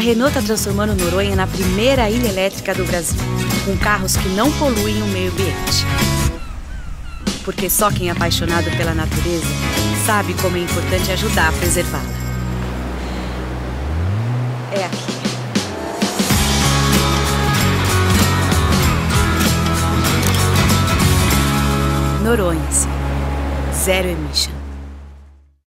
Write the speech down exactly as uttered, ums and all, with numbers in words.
a Renault está transformando Noronha na primeira ilha elétrica do Brasil, com carros que não poluem o meio ambiente. Porque só quem é apaixonado pela natureza sabe como é importante ajudar a preservá-la. É aqui. Noronha, zero emission.